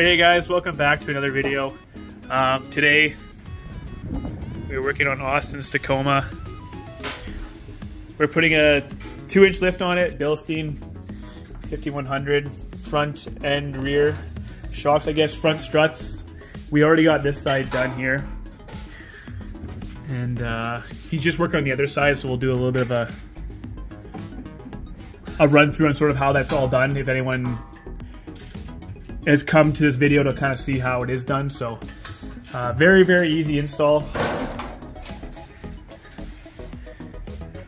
Alright, hey guys, welcome back to another video. Today we're working on Austin's Tacoma. We're putting a 2-inch lift on it, Bilstein 5100, front and rear shocks, I guess front struts. We already got this side done here. And he's just working on the other side, so we'll do a little bit of a run through on sort of how that's all done, if anyone has come to this video to kind of see how it is done. So very, very easy install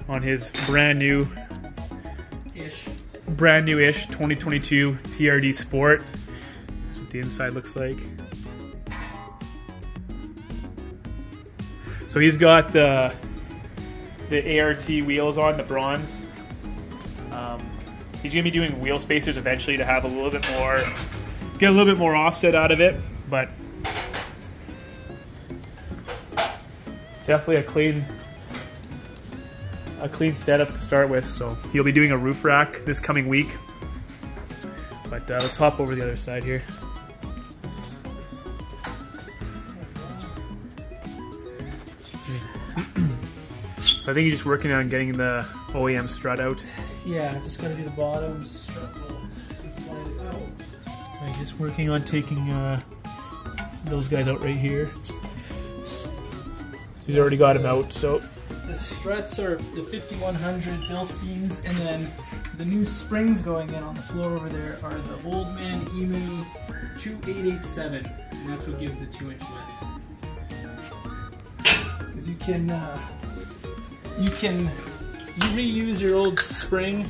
on his brand new-ish 2022 TRD Sport. That's what the inside looks like. So he's got the ART wheels on, the bronze. He's gonna be doing wheel spacers eventually to have a little bit more, get a little bit more offset out of it, but definitely a clean setup to start with. So he'll be doing a roof rack this coming week, but let's hop over the other side here. So I think you're just working on getting the OEM strut out. Yeah, just gotta do the bottom strut will slide it out. I'm just working on taking those guys out right here. He's already got them out, so. The struts are the 5100 Bilsteins, and then the new springs going in on the floor over there are the Old Man Emu 2887, and that's what gives the 2-inch lift. Because you reuse your old spring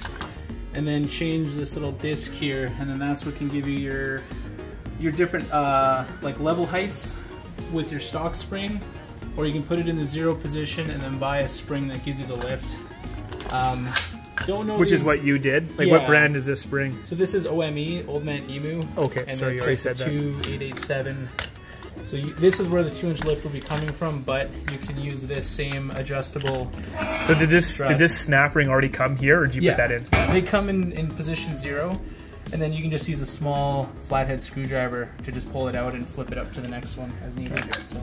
and then change this little disc here, and then that's what can give you your different like level heights with your stock spring, or you can put it in the zero position and then buy a spring that gives you the lift. Don't know which is what you did. Like, yeah. What brand is this spring? So this is OME, Old Man Emu. Okay, and sorry, you already said that. 2887. So this is where the 2-inch lift will be coming from, but you can use this same adjustable. So did this snap ring already come here, or did you put that in? They come in position zero, and then you can just use a small flathead screwdriver to just pull it out and flip it up to the next one as needed. Okay. So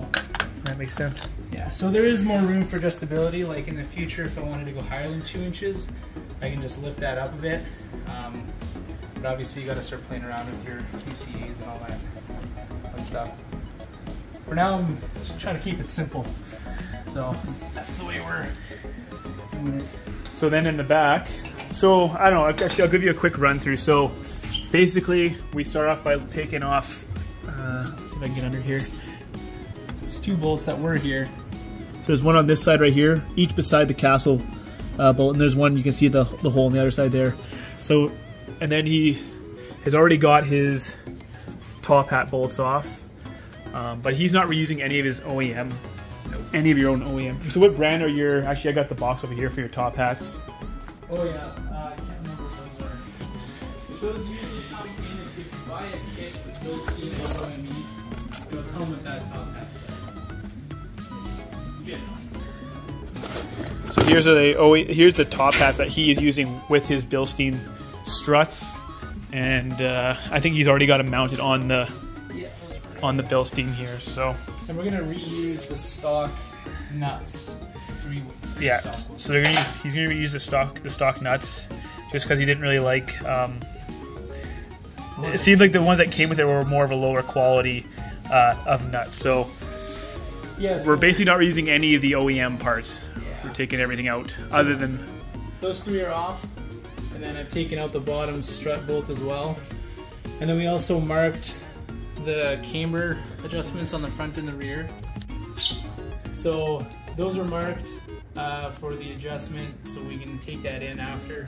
that makes sense. Yeah. So there is more room for adjustability. Like in the future, if I wanted to go higher than 2 inches, I can just lift that up a bit. But obviously, you got to start playing around with your QCAs and all that fun stuff. For now, I'm just trying to keep it simple. So that's the way we're doing it. So then in the back, so I don't know, actually I'll give you a quick run through. So basically we start off by taking off, let's see if I can get under here. There's two bolts that were here. So there's one on this side right here, each beside the castle bolt, and there's one, you can see the hole on the other side there. So, and then he has already got his top hat bolts off. But he's not reusing any of his OEM, any of your own OEM. So what brand are your, actually I got the box over here for your top hats. Oh yeah, I can't remember what those are. But those usually come in, if you buy a kit with those OME, it'll come with that top hat set. Yeah. So here's the top hats that he is using with his Bilstein struts. And I think he's already got them mounted on the Bilstein here, so. And we're gonna reuse the stock nuts. So they're gonna use, he's gonna reuse the stock nuts, just because he didn't really like. It seemed like the ones that came with it were more of a lower quality of nuts. So yes, we're basically not reusing any of the OEM parts. Yeah. We're taking everything out, so other than those three are off, and then I've taken out the bottom strut bolt as well, and then we also marked the camber adjustments on the front and the rear. So those are marked for the adjustment, so we can take that in after.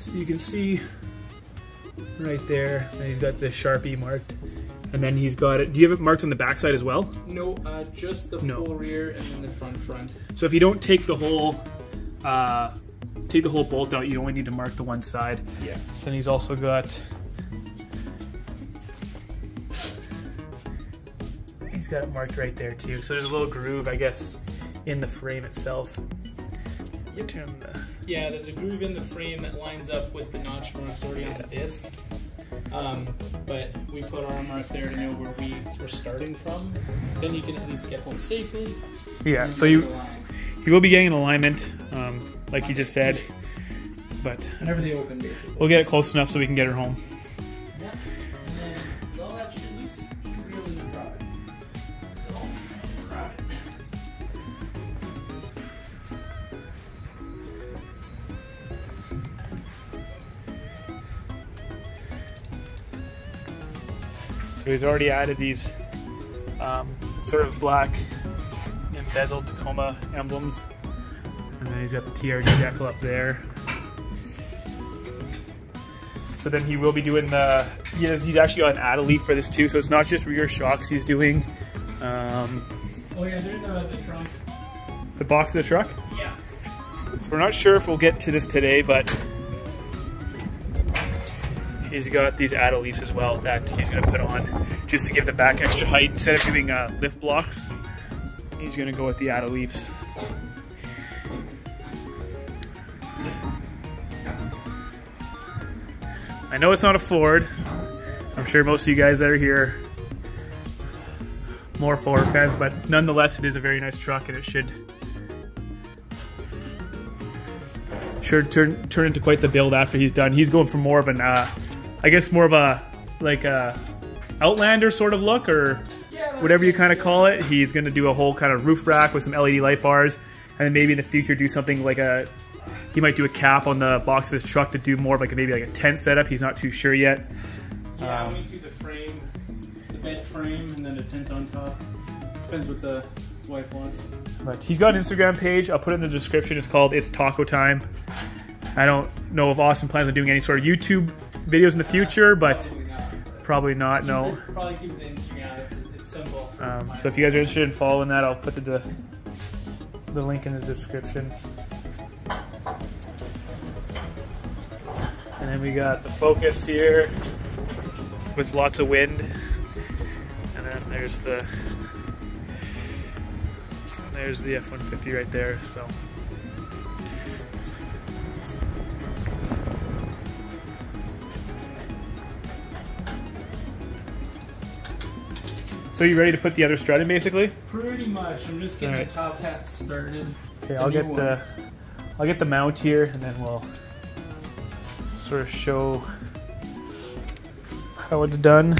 So you can see right there, and he's got the Sharpie marked, and then he's got it. Do you have it marked on the backside as well? No, just the full rear and then the front. So if you don't take the whole bolt out, you only need to mark the one side. Yeah. So then he's also got. He's got it marked right there too. So there's a little groove, I guess, in the frame itself. Yep. Yeah, there's a groove in the frame that lines up with the notch marks already on the disc. But we put our mark there to know where we're starting from. Then you can at least get home safely. Yeah, so you will be getting an alignment, like you just said. But whenever they open, basically. We'll get it close enough so we can get her home. Yeah, and then with all that shit loose, you can be able to drop it. So, grab it. So he's already added these sort of black embezzled Tacoma emblems. And then he's got the TRD decal up there. So then he will be doing the, he's actually got an add-a-leaf for this too, so it's not just rear shocks he's doing. Oh yeah, they're in the trunk. The box of the truck? Yeah. So we're not sure if we'll get to this today, but he's got these add-a-leafs as well that he's gonna put on just to give the back extra height. Instead of doing lift blocks, he's gonna go with the add-a-leafs. I know it's not a Ford. I'm sure most of you guys that are here more Ford fans, but nonetheless it is a very nice truck and it should turn into quite the build after he's done. He's going for more of an I guess more of a like a Outlander sort of look, or yeah, whatever you kind of call it. He's going to do a whole kind of roof rack with some LED light bars, and then maybe in the future do something like a, he might do a cap on the box of his truck to do more of like a, maybe like a tent setup. He's not too sure yet. Yeah, we do the frame, the bed frame, and then a tent on top. Depends what the wife wants. But he's got an Instagram page. I'll put it in the description. It's called It's Taco Time. I don't know if Austin plans on doing any sort of YouTube videos in the future, but probably not. No. Probably keep the Instagram. It's simple. So if you guys are interested in following that, I'll put the link in the description. And then we got the Focus here with lots of wind. And then there's the F-150 right there, so. So you ready to put the other strut in, basically? Pretty much, I'm just getting the top hat started. Okay, I'll get the mount here, and then we'll sort of show how it's done.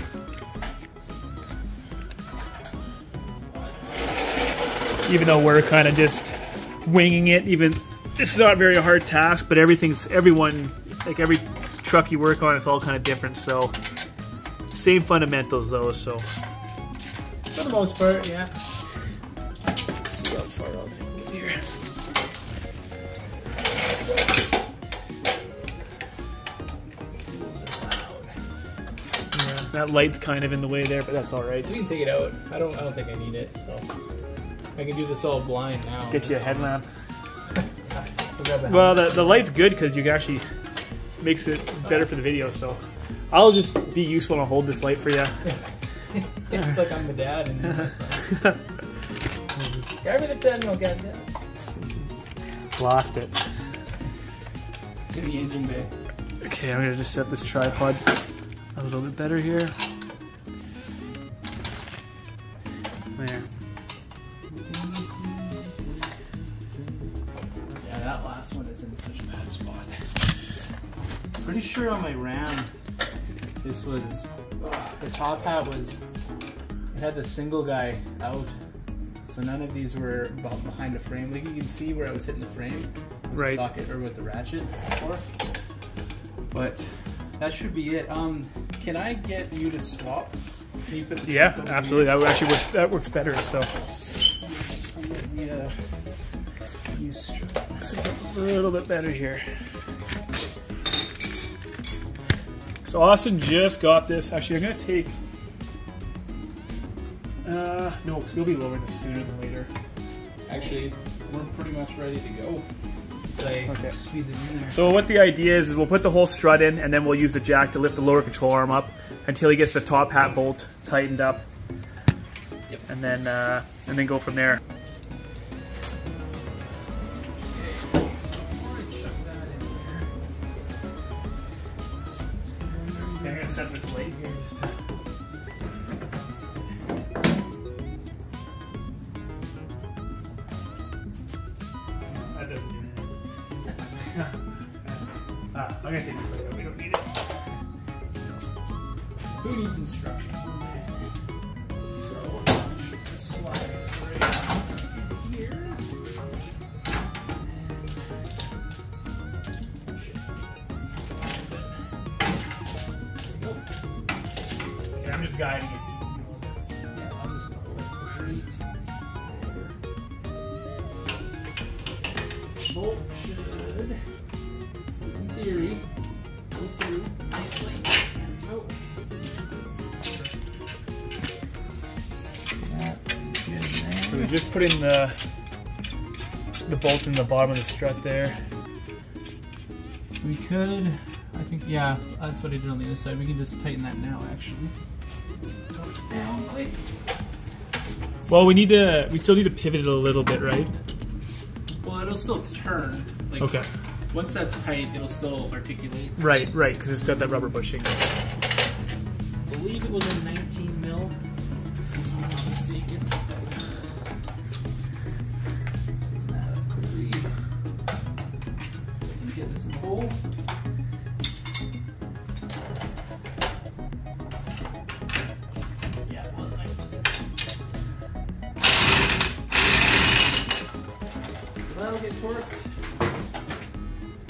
Even though we're kind of just winging it, this is not a very hard task, but every truck you work on, it's all kind of different, so same fundamentals though, so. For the most part, yeah. Let's see how far I'll get here. That light's kind of in the way there, but that's all right. We can take it out. I don't think I need it, so I can do this all blind now. Get you a headlamp. Well, the light's good because you actually makes it better for the video. So I'll just be useful and I'll hold this light for you. It's like I'm the dad and every the time I'll get down. Lost it. To the engine bay. Okay, I'm gonna just set this tripod a little bit better here. There. Yeah, that last one is in such a bad spot. Pretty sure on my RAM, this was, the top hat was, it had the single guy out. So none of these were behind the frame. Like you can see where I was hitting the frame with the socket, or with the ratchet before. But that should be it. Can I get you to swap? Can you put the truck over absolutely. Here? That would actually work. That works better. So. This is a little bit better here. So Austin just got this. Actually, I'm gonna take. No, because we'll be lowering this sooner than later. So actually, we're pretty much ready to go. Okay. Squeeze it in there. So what the idea is we'll put the whole strut in, and then we'll use the jack to lift the lower control arm up until he gets the top hat bolt tightened up, and then go from there. Okay. So I'm gonna chuck that in there. set this blade here just to... That doesn't do anything. I'm gonna take this blade out. We don't need it. Who needs instruction? So, I should just slide it right here. Guiding it. Yeah, I'm just going to push it. Bolt should, in theory, go through nicely. There we go. That is good, man. So we just put in the bolt in the bottom of the strut there. So we could, I think, yeah, that's what I did on the other side. We can just tighten that now, actually. Well, we need to. We still need to pivot it a little bit, right? Well, it'll still turn. Like, okay. Once that's tight, it'll still articulate. Right, right, because it's got that rubber bushing. I believe it was a 19 mil, if I'm not mistaken. I can get this in the hole.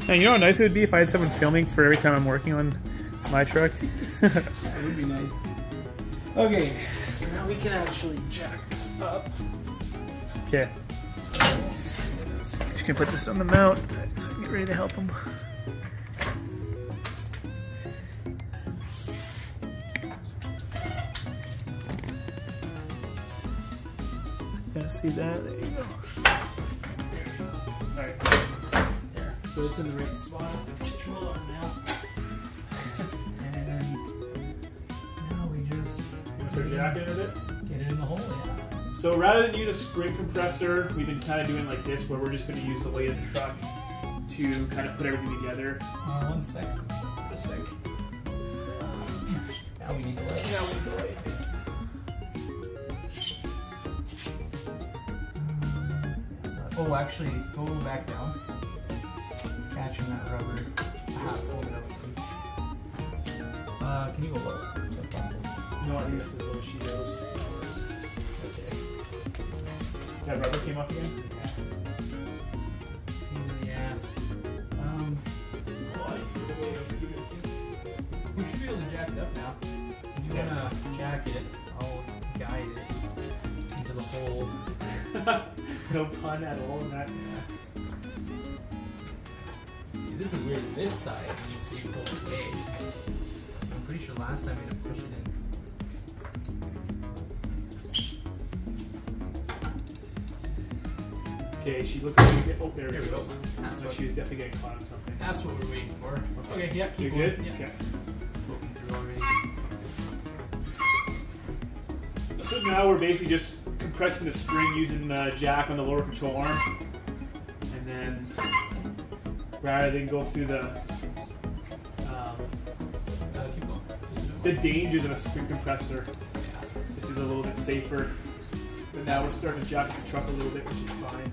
And you know how nice it would be if I had someone filming for every time I'm working on my truck? That would be nice. Okay, so now we can actually jack this up. Okay. Just gonna put this on the mount so I can get ready to help him. Gotta see that. There you go. So it's in the right spot. Just roll up now. And now we just... You want to jack it a bit? Get it in the hole, yeah. So rather than use a spring compressor, we've been kind of doing like this, where we're just going to use the weight of the truck to kind of put everything together. One sec. A sec. Now we need the weight. Now we need the weight. Oh, actually, go back down. Catching that rubber. Hold it up. Can you go low? No, I think that's as low as she goes. Okay. That rubber came off again? Yeah. Pain in the ass. We should be able to jack it up now. If you want to jack it, I'll guide it into the hole. No pun at all in that. This is weird. This side needs to be pulled away. I'm pretty sure last time we had to push it in. Okay, she looks like oh, there we go. That's like she was definitely getting caught in something. That's what we're waiting for. Okay, yeah, keep going. You're good? Yeah. Okay. Spoken through already. So now we're basically just compressing the spring using the jack on the lower control arm. And then... rather than go through the keep going. The dangers of a spring compressor. Yeah. This is a little bit safer. But now we're starting to jack the truck a little bit, which is fine.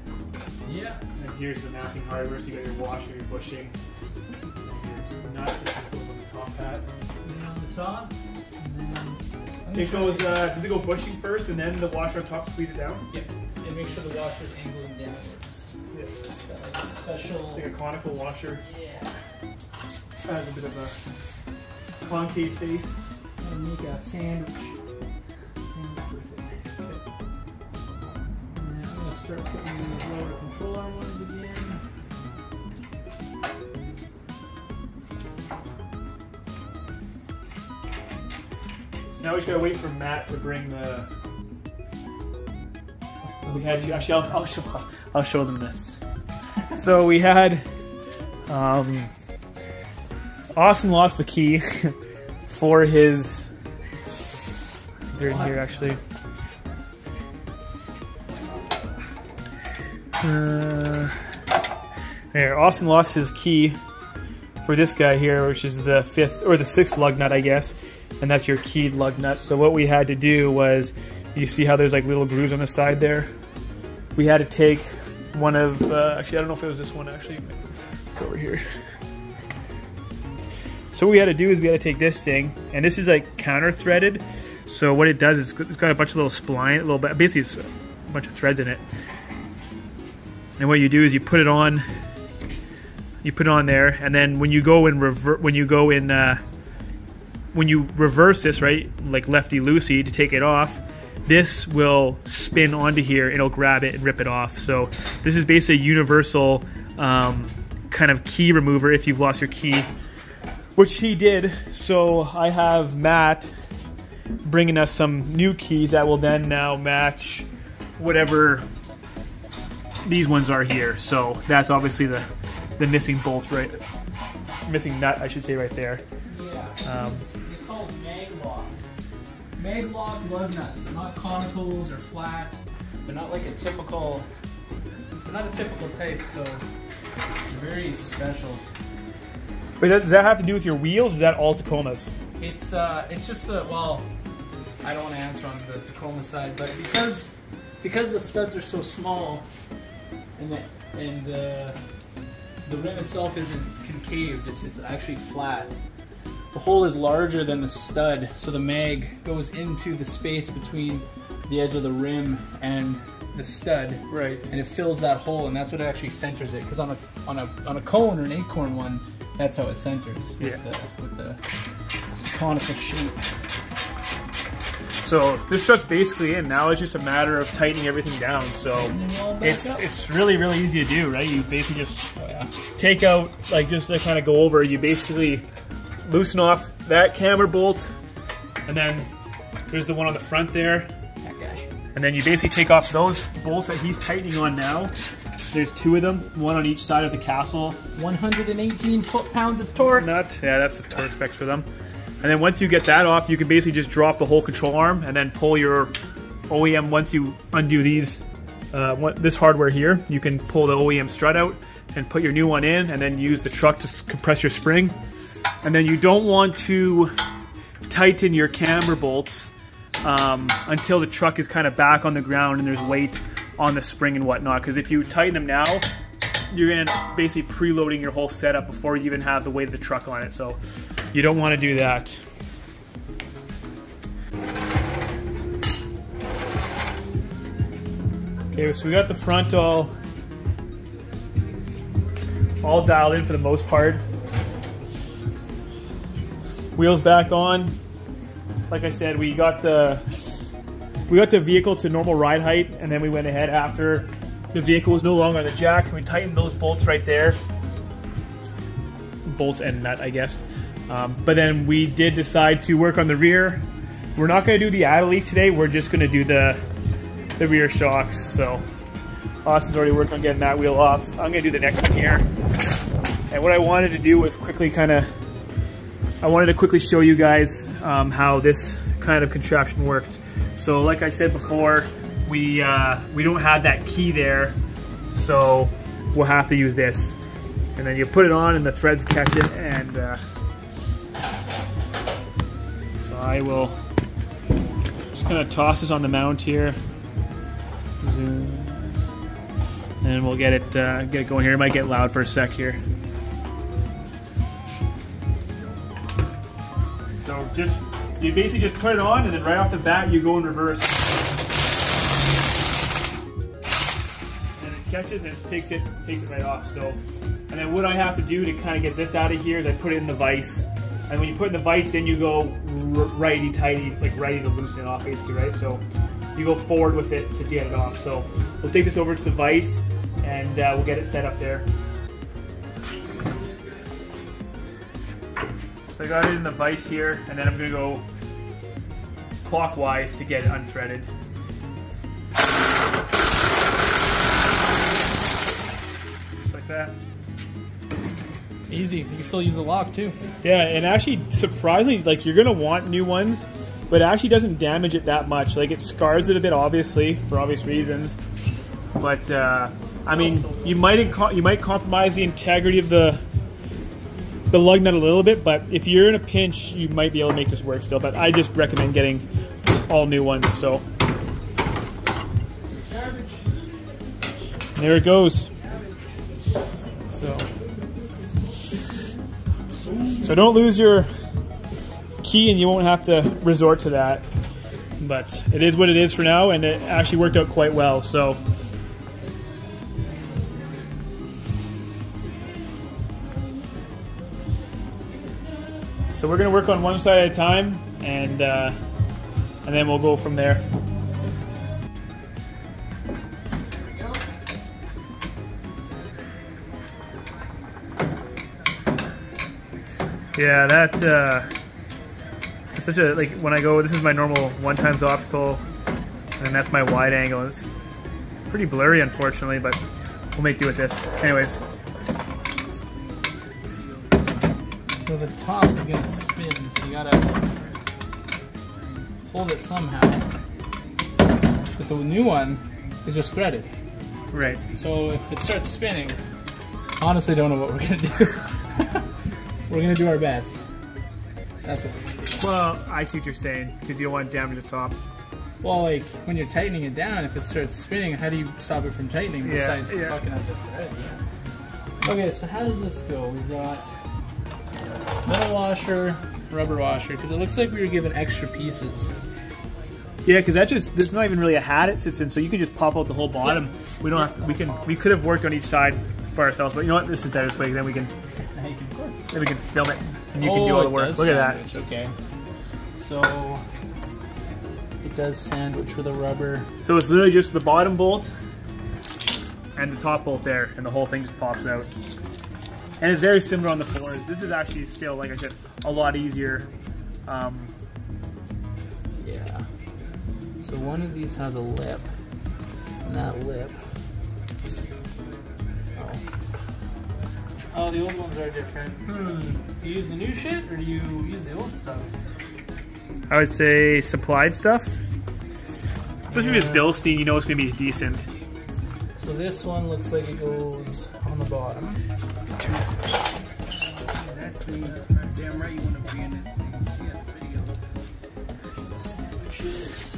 Yeah. And here's the mounting hardware, so you got your washer, your bushing, your nut, that goes on the top hat. And on the top, and then it goes, does it go bushing first and then the washer on top, squeeze it down? Yep. And make sure the washer is angling downwards. It's got like a special... It's like a conical washer. Yeah. That has a bit of a concave face. And make a sandwich. Sandwich with it. Okay. And then I'm going to start putting in the lower control arm ones again. So now we just got to wait for Matt to bring the... We had to... Actually, I'll show them this. So we had, Austin lost the key for his, they're in here actually. There, Austin lost his key for this guy here, which is the fifth or the sixth lug nut, I guess, and that's your keyed lug nut. So what we had to do was, you see how there's like little grooves on the side there? We had to take one of, actually I don't know if it was this one actually, but it's over here. So what we had to do is we had to take this thing, and this is like counter threaded. So what it does is it's got a bunch of little spline, a little bit, basically it's a bunch of threads in it. And what you do is you put it on, there, and then when you go in reverse this, right, like lefty loosey to take it off, this will spin onto here. It'll grab it and rip it off. So this is basically a universal kind of key remover if you've lost your key, which he did. So I have Matt bringing us some new keys that will then now match whatever these ones are here. So that's obviously the missing bolt, right? Missing nut, I should say, right there. Yeah. They're called mag locks. Mag lock lug nuts. They're not conicals or flat. They're not like a typical. They're not a typical type, so they're very special. Wait, does that have to do with your wheels, or is that all Tacomas? It's just the, well, I don't want to answer on the Tacoma side, but because the studs are so small, and the rim itself isn't concaved, it's actually flat. The hole is larger than the stud, so the mag goes into the space between the edge of the rim and the stud, right? And it fills that hole, and that's what actually centers it. Because on a cone or an acorn one, that's how it centers. Yes. With the conical shape. So this stuff's basically in. Now it's just a matter of tightening everything down. So it's really easy to do, right? You basically just take out, like, just to kind of go over, you basically loosen off that camber bolt, and then there's the one on the front there. That guy. And then you basically take off those bolts that he's tightening on now. There's two of them, one on each side of the castle. 118 foot-pounds of torque. Nut. Yeah, that's the torque specs for them. And then once you get that off, you can basically just drop the whole control arm and then pull your OEM. Once you undo these, this hardware here, you can pull the OEM strut out and put your new one in, and then use the truck to compress your spring. And then you don't want to tighten your camber bolts until the truck is kind of back on the ground and there's weight on the spring and whatnot. Because if you tighten them now, you're going to basically preloading your whole setup before you even have the weight of the truck on it. So you don't want to do that. Okay, so we got the front all dialed in for the most part. Wheels back on. Like I said, we got the vehicle to normal ride height, and then we went ahead after the vehicle was no longer on the jack, and we tightened those bolts right there. Bolts and nut, I guess. But then we did decide to work on the rear. We're not going to do the idle leaf today. We're just going to do the rear shocks. So Austin's already working on getting that wheel off. I'm going to do the next one here. And what I wanted to do was quickly show you guys how this kind of contraption worked. So like I said before, we don't have that key there. So we'll have to use this. And then you put it on and the threads catch it, and I will just kind of toss this on the mount here. Zoom. And we'll get it going here. It might get loud for a sec here. So you basically just put it on, and then right off the bat you go in reverse. And it catches and takes it right off. So, and then what I have to do to kind of get this out of here is I put it in the vise. And when you put in the vise, then you go righty-tighty, like righty to loosen it off, basically, right? So you go forward with it to get it off. So we'll take this over to the vise, and we'll get it set up there. So I got it in the vise here, and then I'm gonna go clockwise to get it unthreaded. Just like that. Easy. You can still use a lock too. Yeah, and actually, surprisingly, like, you're gonna want new ones, but it actually doesn't damage it that much. Like, it scars it a bit, obviously, for obvious reasons. But I mean, you might compromise the integrity of the the lug nut a little bit, but if you're in a pinch, you might be able to make this work still, but I just recommend getting all new ones, so. There it goes. So don't lose your key and you won't have to resort to that. But it is what it is for now, and it actually worked out quite well, so. So we're gonna work on one side at a time, and then we'll go from there. Yeah, that it's such a, like, when I go, this is my normal 1x optical, and then that's my wide angle. It's pretty blurry, unfortunately, but we'll make do with this. Anyways. So the top is gonna spin, so you gotta hold it somehow. But the new one is just threaded. Right. So if it starts spinning, honestly, don't know what we're gonna do. We're gonna do our best. That's what we're gonna do. Well, I see what you're saying, because you don't want it down to the top. Well, like, when you're tightening it down, if it starts spinning, how do you stop it from tightening besides fucking up the thread? Okay, so how does this go? We've got metal washer, rubber washer, because it looks like we were given extra pieces. Yeah, because that just, there's not even really a hat it sits in, so you can just pop out the whole bottom. Yeah. We don't have to, we could have worked on each side for ourselves, but you know what, this is better this way, then we can film it, and you can do all the work. Look at that. Okay. So it does sandwich with a rubber. So it's literally just the bottom bolt and the top bolt there, and the whole thing just pops out. And it's very similar on the Ford. This is actually still, like I said, a lot easier. Yeah. So one of these has a lip, and that lip. Oh, the old ones are different. Do you use the new shit, or do you use the old stuff? I would say supplied stuff. Especially with Bilstein, you know it's going to be decent. So this one looks like it goes on the bottom. That's the damn right you want to be in this thing. She has a video. Sandwiches.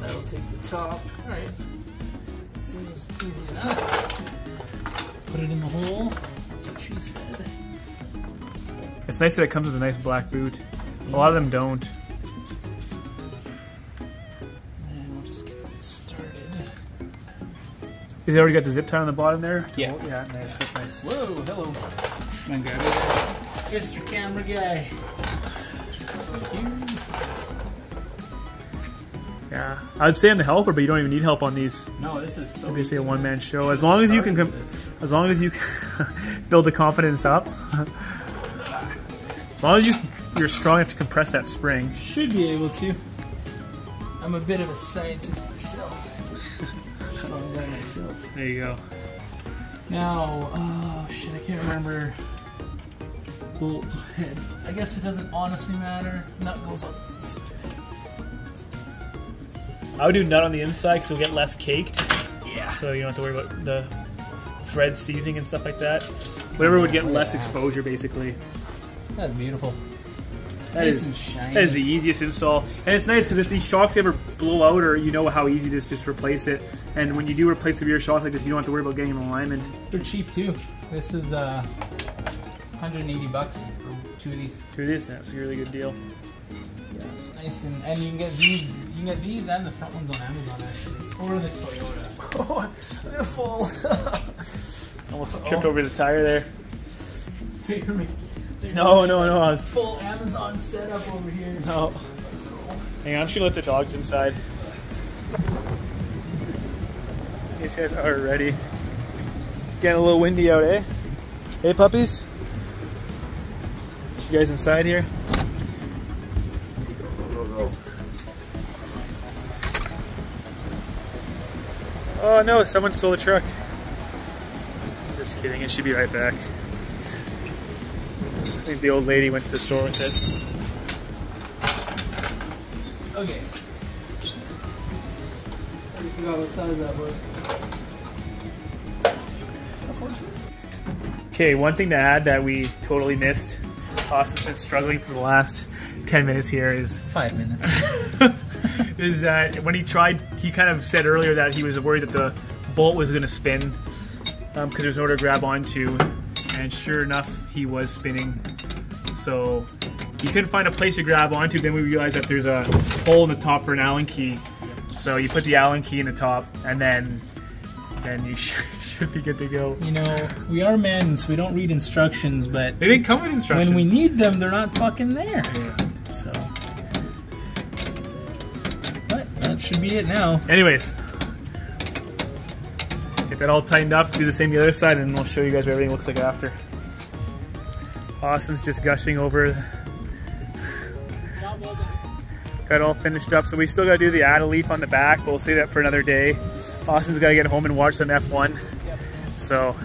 That'll take the top. All right. Seems easy enough. Put it in the hole. That's what she said. It's nice that it comes with a nice black boot. A lot of them don't. And we'll just get this started. Is it already got the zip tie on the bottom there? Yeah. Oh, yeah, nice. That's nice. Whoa, hello. Come on, grab it. Mr. Camera Guy. Thank you. Yeah, I would say I'm the helper, but you don't even need help on these. No, this is so basically a one-man show. As long as you can, build the confidence up. As long as you're strong enough to compress that spring. Should be able to. I'm a bit of a scientist myself. Strong guy myself. There you go. Now, oh shit, I can't remember. Bolt head. I guess it doesn't honestly matter. Nut goes on the inside. I would do nut on the inside because it'll get less caked. Yeah. So you don't have to worry about the thread seizing and stuff like that. Whatever would get less exposure, basically. That's beautiful. That is the easiest install. And it's nice because if these shocks ever blow out, or you know how easy it is, just replace it. And when you do replace the rear shocks like this, you don't have to worry about getting them in alignment. They're cheap too. This is $180 for two of these. Two of these? That's a really good deal. Yeah, nice. And you can get these. You can get these and the front ones on Amazon, actually. Or the Toyota. Oh, they're full. Almost tripped over the tire there. No. I was... Full Amazon setup over here. No. That's cool. Hang on, I'm just gonna let the dogs inside. These guys are ready. It's getting a little windy out, eh? Hey, puppies. Get you guys inside here. Oh no, someone stole the truck. Just kidding, it should be right back. I think the old lady went to the store with it. Okay. I forgot what size that was. Is that a 14? Okay, one thing to add that we totally missed, Austin's been struggling for the last 10 minutes here is... 5 minutes. Is that when he tried, he kind of said earlier that he was worried that the bolt was going to spin because there's nowhere to grab onto, and sure enough, he was spinning. So he couldn't find a place to grab onto. Then we realized that there's a hole in the top for an Allen key. So you put the Allen key in the top, and then you should be good to go. You know, we are men, so we don't read instructions, but they didn't come with instructions. When we need them, they're not fucking there. Yeah. So, but that should be it now. Anyways, get that all tightened up. Do the same the other side, and we'll show you guys what everything looks like after. Austin's just gushing over. Got all finished up, so we still got to do the add a leaf on the back, but we'll save that for another day. Austin's got to get home and watch some F1, yep. So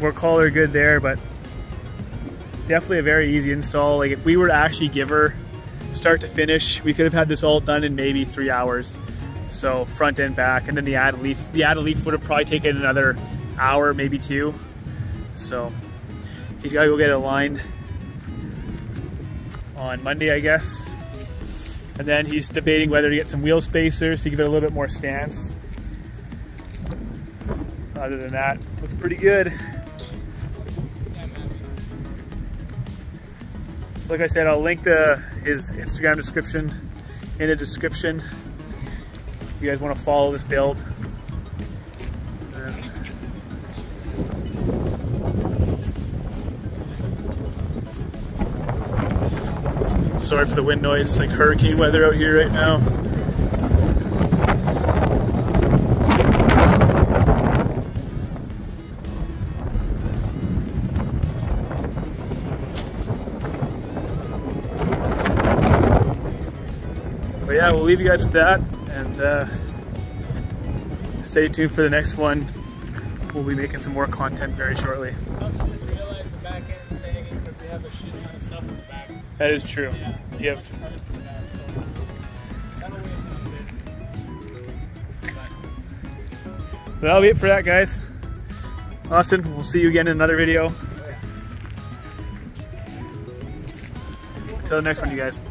we'll call her good there, but definitely a very easy install. Like if we were to actually give her start to finish, we could have had this all done in maybe 3 hours. So front and back, and then the add a leaf would have probably taken another hour, maybe two. So he's got to go get it aligned on Monday, I guess. And then he's debating whether to get some wheel spacers to give it a little bit more stance. Other than that, looks pretty good. So like I said, I'll link his Instagram description in the description if you guys want to follow this build. Sorry for the wind noise, it's like hurricane weather out here right now. But yeah, we'll leave you guys with that, and stay tuned for the next one. We'll be making some more content very shortly. I also just realized the back end is sagging because they have a shit ton of stuff in the back. That is true. Yeah, yep. But that'll be it for that, guys. Austin, we'll see you again in another video. Until the next one, you guys.